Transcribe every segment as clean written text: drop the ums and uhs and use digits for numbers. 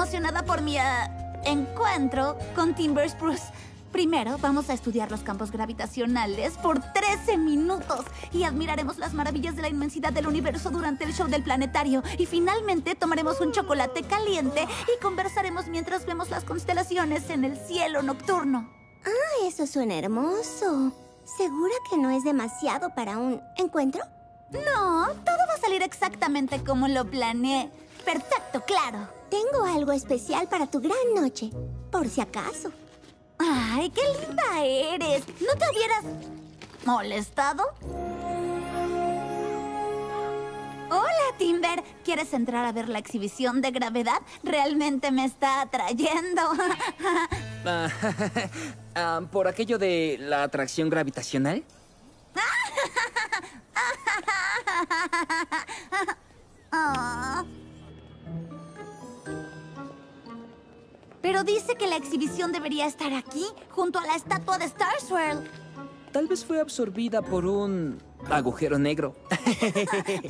emocionada por mi encuentro con Timber Spruce. Primero, vamos a estudiar los campos gravitacionales por 13 minutos y admiraremos las maravillas de la inmensidad del universo durante el show del planetario. Y finalmente tomaremos un chocolate caliente y conversaremos mientras vemos las constelaciones en el cielo nocturno. Ah, eso suena hermoso. ¿Segura que no es demasiado para un encuentro? No, todo va a salir exactamente como lo planeé. Perfecto, claro. Tengo algo especial para tu gran noche, por si acaso. ¡Ay, qué linda eres! ¿No te hubieras molestado? Hola, Timber. ¿Quieres entrar a ver la exhibición de gravedad? Realmente me está atrayendo. ¿Por aquello de la atracción gravitacional? Oh. Pero dice que la exhibición debería estar aquí, junto a la estatua de Star Swirl. Tal vez fue absorbida por un agujero negro.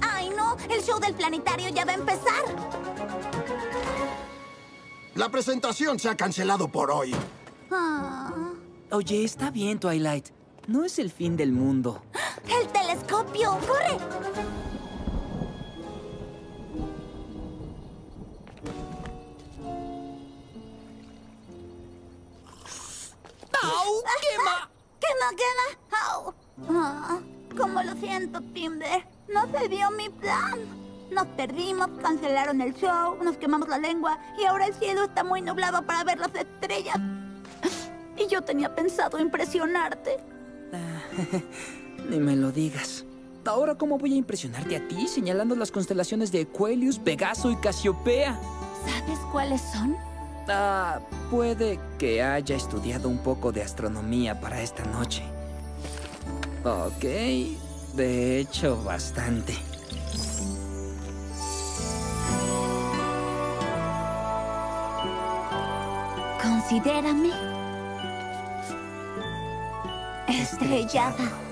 ¡Ay, no! ¡El show del planetario ya va a empezar! La presentación se ha cancelado por hoy. Oh. Oye, está bien, Twilight. No es el fin del mundo. ¡El telescopio! ¡Corre! ¡Au! ¡Quema! ¡Quema, quema! ¡Au! Oh, como lo siento, Timber. No se dio mi plan. Nos perdimos, cancelaron el show, nos quemamos la lengua y ahora el cielo está muy nublado para ver las estrellas. Y yo tenía pensado impresionarte. Ni me lo digas. Ahora, ¿cómo voy a impresionarte a ti señalando las constelaciones de Equaleus, Pegaso y Casiopea? ¿Sabes cuáles son? Puede que haya estudiado un poco de astronomía para esta noche. Ok, de hecho, bastante. Considérame estrellada.